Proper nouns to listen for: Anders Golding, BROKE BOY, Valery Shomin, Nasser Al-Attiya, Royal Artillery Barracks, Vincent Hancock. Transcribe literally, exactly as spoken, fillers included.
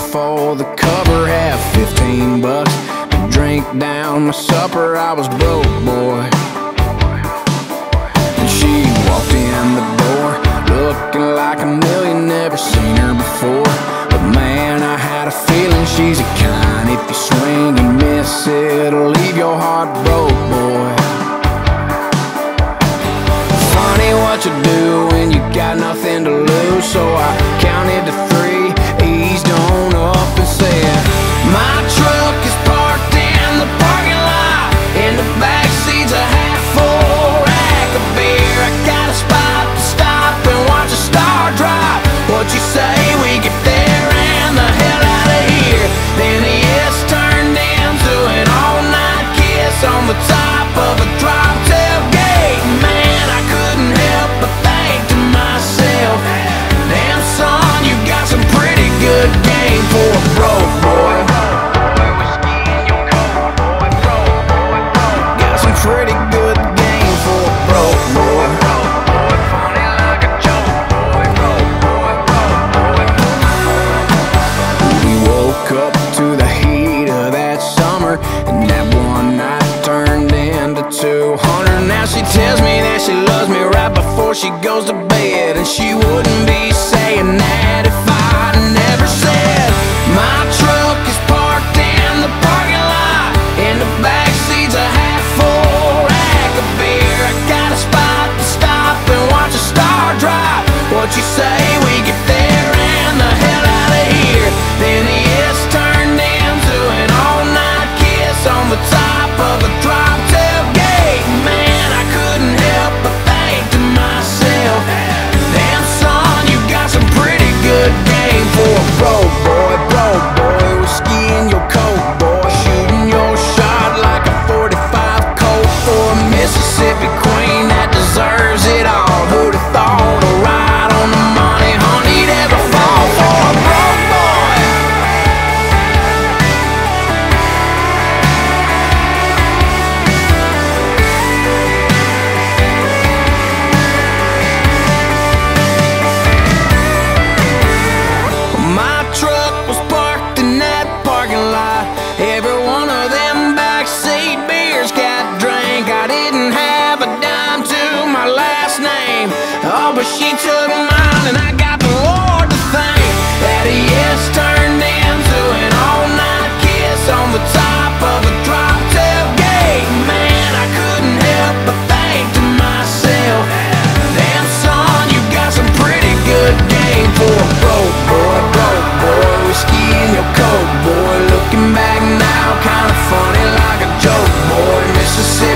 for the cover, half fifteen bucks to drink down my supper. I was broke, boy. And she walked in the door looking like a million, never seen her before. But man, I had a feeling she's a kind, if you swing and miss, it'll leave your heart broke, boy. Funny what you do when you got nothing to lose. So I counted to three, eased on up and said, my truck is parked in the parking lot, in the backseat's a half full rack of beer. I got a spot to stop and watch a star drop. What you say, we get there and the hell out of here. Then the S turned into an all-night kiss on the top of a drop tailgate. Man, I couldn't help but think to myself, damn son, you got some pretty good game for a broke boy. Got some pretty good game for a broke boy. We woke up to the heat of that summer, and that one night turned into two hundred. Now she tells me that she loves me right before she goes to bed, and she wouldn't be saying that if I never said, my truck is parked in the parking lot, in the backseat's a half full rack of beer. I got a spot to stop and watch a star drop. What you say, we get there and the hell out of here. Then the S turned into an all-night kiss on the top of a drop tailgate. Man, I couldn't help but think to myself, damn son, you got some pretty good game for a broke boy. Broke boy, whiskey in your coat, boy, shooting your shot like a forty-five Colt for a Mississippi queen that deserves it all. Who'd have thought a ride on the money, honey'd ever fall for a broke boy? My truck was parked in that parking lot. Every one of them backseat beers got drank. I didn't have a dime to my last name. Oh, but she took mine, and I got the Lord to thank that he has turned into an all-night kiss on the top of a drop tailgate. Man, I couldn't help but think to myself, damn son, you got some pretty good game for a broke boy. Broke boy, whiskey in your coat, boy. Looking back now, kinda funny, like a joke, boy. Mississippi